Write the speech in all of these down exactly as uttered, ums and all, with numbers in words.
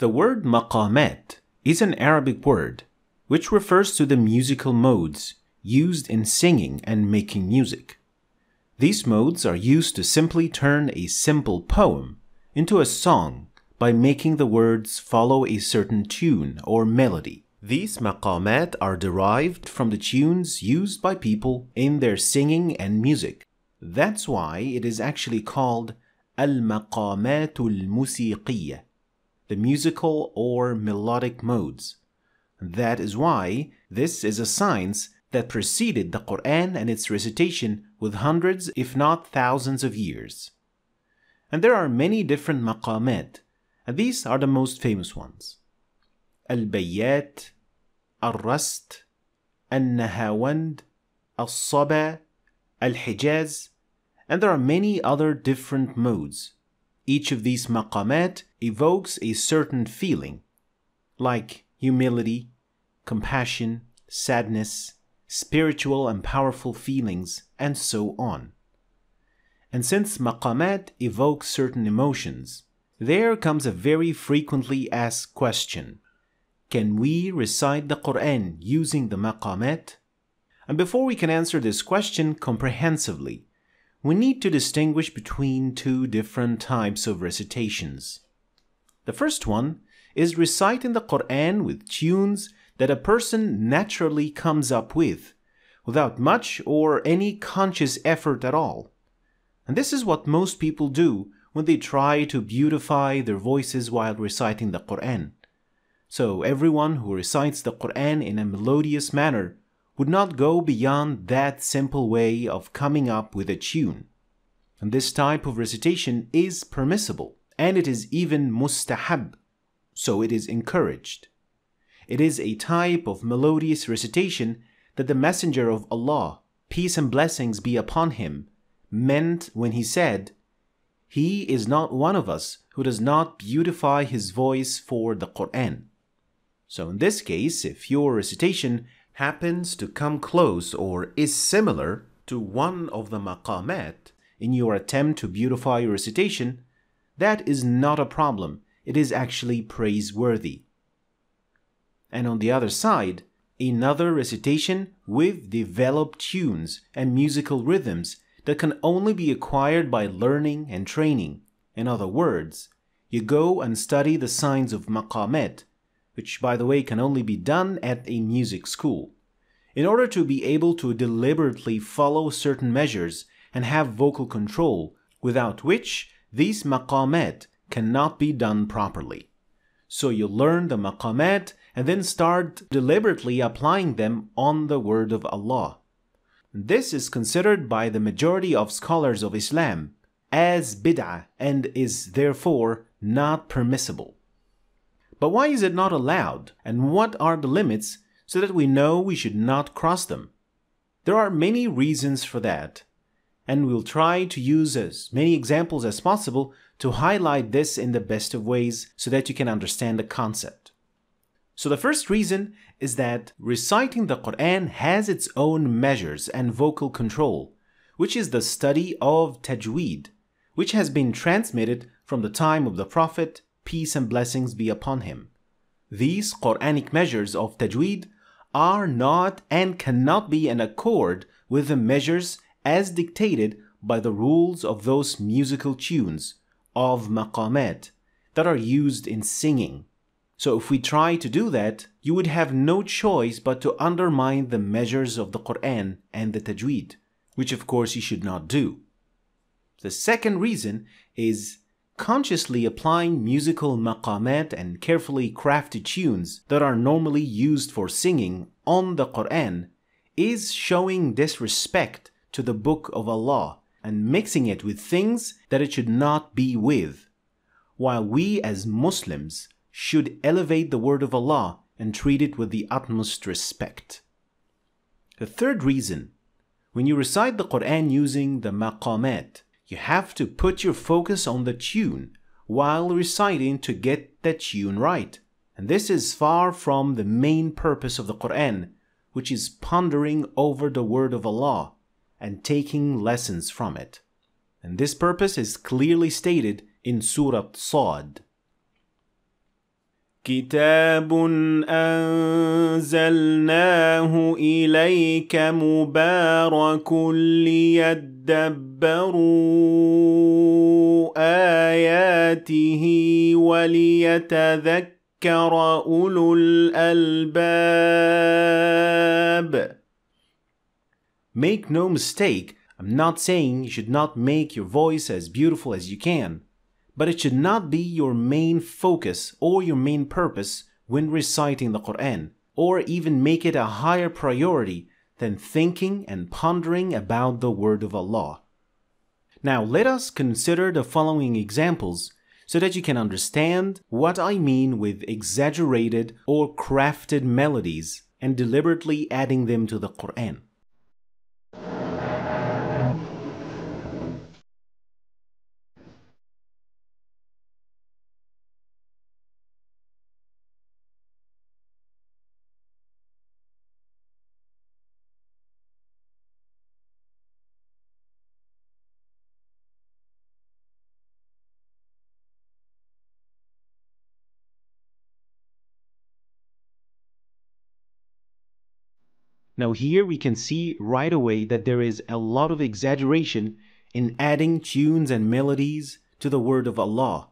The word maqamat is an Arabic word which refers to the musical modes used in singing and making music. These modes are used to simply turn a simple poem into a song by making the words follow a certain tune or melody. These maqamat are derived from the tunes used by people in their singing and music. That's why it is actually called al-maqamat al-musiqiyyah, the musical or melodic modes. That is why this is a science that preceded the Quran and its recitation with hundreds, if not thousands of years. And there are many different maqamat, and these are the most famous ones. Al-Bayat, al-Rast, al-Nahawand, al-Saba, al-Hijaz, and there are many other different modes. Each of these maqamat evokes a certain feeling, like humility, compassion, sadness, spiritual and powerful feelings, and so on. And since maqamat evoke certain emotions, there comes a very frequently asked question: can we recite the Quran using the maqamat? And before we can answer this question comprehensively, we need to distinguish between two different types of recitations. The first one is reciting the Quran with tunes that a person naturally comes up with, without much or any conscious effort at all. And this is what most people do when they try to beautify their voices while reciting the Quran. So everyone who recites the Quran in a melodious manner would not go beyond that simple way of coming up with a tune. And this type of recitation is permissible, and it is even mustahab, so it is encouraged. It is a type of melodious recitation that the Messenger of Allah, peace and blessings be upon him, meant when he said, "He is not one of us who does not beautify his voice for the Quran." So in this case, if your recitation happens to come close or is similar to one of the maqamat in your attempt to beautify your recitation, that is not a problem. It is actually praiseworthy. And on the other side, another recitation with developed tunes and musical rhythms that can only be acquired by learning and training. In other words, you go and study the signs of maqamat, which by the way can only be done at a music school, in order to be able to deliberately follow certain measures and have vocal control, without which these maqamat cannot be done properly. So you learn the maqamat and then start deliberately applying them on the word of Allah. This is considered by the majority of scholars of Islam as bid'ah and is therefore not permissible. But why is it not allowed, and what are the limits so that we know we should not cross them? There are many reasons for that, and we'll try to use as many examples as possible to highlight this in the best of ways so that you can understand the concept. So the first reason is that reciting the Quran has its own measures and vocal control, which is the study of Tajweed, which has been transmitted from the time of the Prophet, peace and blessings be upon him. These Quranic measures of Tajweed are not and cannot be in accord with the measures as dictated by the rules of those musical tunes of maqamat that are used in singing. So if we try to do that, you would have no choice but to undermine the measures of the Quran and the Tajweed, which of course you should not do. The second reason is consciously applying musical maqamat and carefully crafted tunes that are normally used for singing on the Quran is showing disrespect to the Book of Allah and mixing it with things that it should not be with, while we as Muslims should elevate the word of Allah and treat it with the utmost respect. The third reason, when you recite the Quran using the maqamat, you have to put your focus on the tune while reciting to get the tune right. And this is far from the main purpose of the Quran, which is pondering over the word of Allah and taking lessons from it. And this purpose is clearly stated in Surah Sad. كتاب أنزلناه إليك مبارك ليدبروا آياته وليتذكر أولو الألباب. Make no mistake, I'm not saying you should not make your voice as beautiful as you can, but it should not be your main focus or your main purpose when reciting the Quran, or even make it a higher priority than thinking and pondering about the word of Allah. Now let us consider the following examples so that you can understand what I mean with exaggerated or crafted melodies and deliberately adding them to the Quran. Now here we can see right away that there is a lot of exaggeration in adding tunes and melodies to the word of Allah.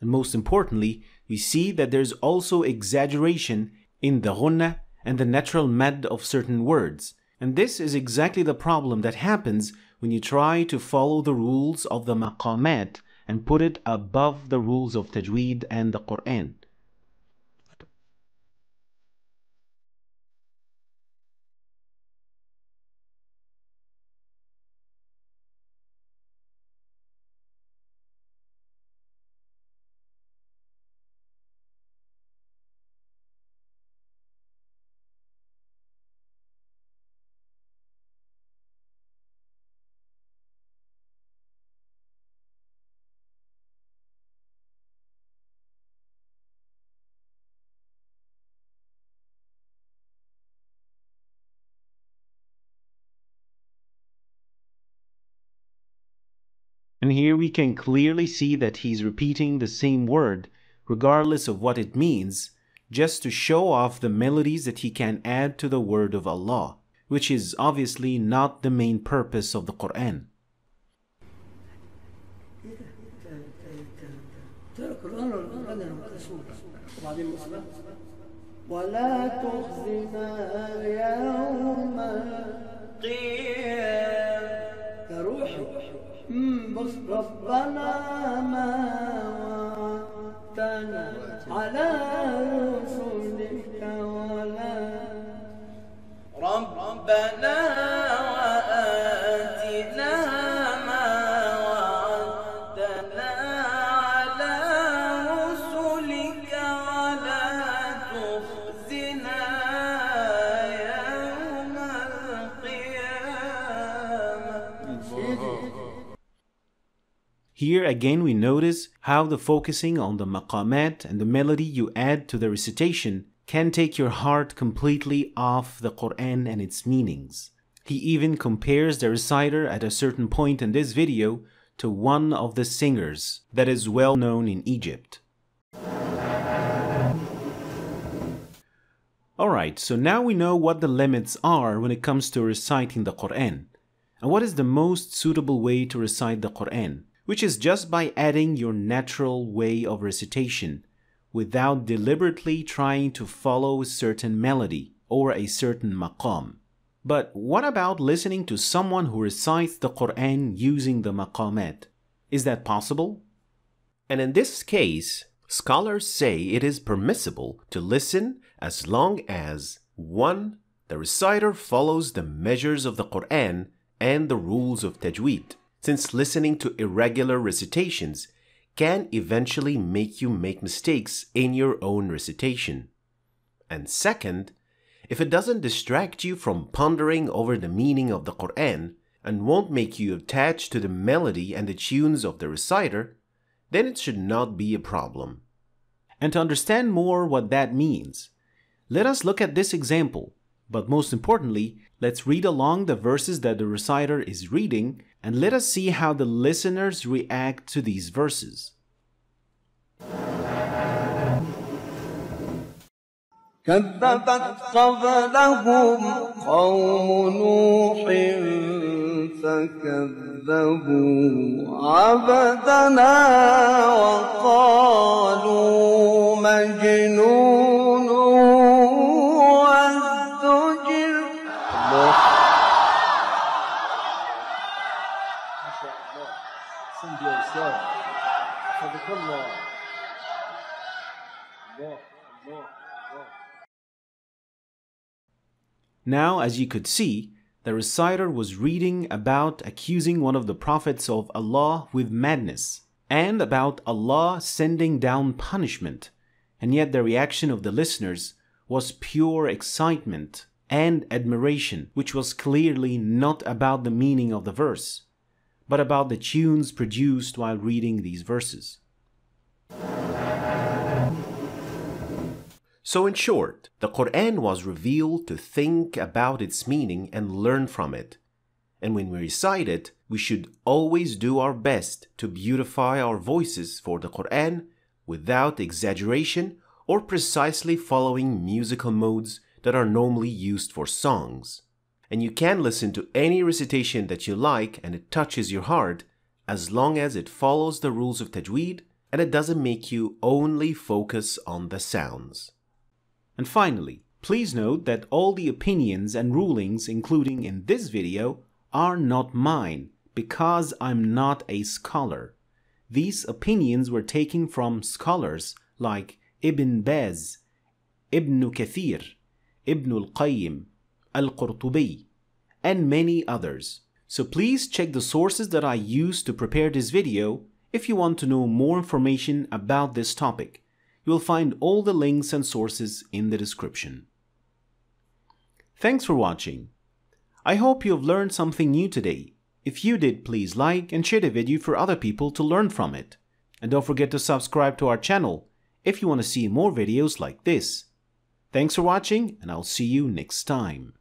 And most importantly, we see that there's also exaggeration in the ghunnah and the natural mad of certain words. And this is exactly the problem that happens when you try to follow the rules of the maqamat and put it above the rules of Tajweed and the Quran. And here we can clearly see that he's repeating the same word, regardless of what it means, just to show off the melodies that he can add to the word of Allah, which is obviously not the main purpose of the Quran. ربنا ما وعدتنا على رسلك ولا ربنا وآتنا ما وعدتنا على رسلك ولا تخزنا يوم القيامة. Here again we notice how the focusing on the maqamat and the melody you add to the recitation can take your heart completely off the Quran and its meanings. He even compares the reciter at a certain point in this video to one of the singers that is well known in Egypt. Alright, so now we know what the limits are when it comes to reciting the Quran, and what is the most suitable way to recite the Quran, which is just by adding your natural way of recitation, without deliberately trying to follow a certain melody or a certain maqam. But what about listening to someone who recites the Quran using the maqamat? Is that possible? And in this case, scholars say it is permissible to listen as long as one The reciter follows the measures of the Quran and the rules of Tajweed, since listening to irregular recitations can eventually make you make mistakes in your own recitation. And second, if it doesn't distract you from pondering over the meaning of the Quran and won't make you attached to the melody and the tunes of the reciter, then it should not be a problem. And to understand more what that means, let us look at this example. But most importantly, let's read along the verses that the reciter is reading, and let us see how the listeners react to these verses. كذبت قبلهم قوم نوح فكذبوا عبدنا وقالوا مجنون وازدجر. ما شاء الله. Send yourself. حفظك الله. الله الله. Now, as you could see, the reciter was reading about accusing one of the prophets of Allah with madness, and about Allah sending down punishment, and yet the reaction of the listeners was pure excitement and admiration, which was clearly not about the meaning of the verse, but about the tunes produced while reading these verses. So in short, the Quran was revealed to think about its meaning and learn from it. And when we recite it, we should always do our best to beautify our voices for the Quran without exaggeration or precisely following musical modes that are normally used for songs. And you can listen to any recitation that you like and it touches your heart, as long as it follows the rules of Tajweed and it doesn't make you only focus on the sounds. And finally, please note that all the opinions and rulings, including in this video, are not mine, because I'm not a scholar. These opinions were taken from scholars like Ibn Baz, Ibn Kathir, Ibn Al-Qayim, al-Qurtubi, and many others. So please check the sources that I used to prepare this video if you want to know more information about this topic. You will find all the links and sources in the description. Thanks for watching. I hope you have learned something new today. If you did, please like and share the video for other people to learn from it. And don't forget to subscribe to our channel if you want to see more videos like this. Thanks for watching, and I'll see you next time.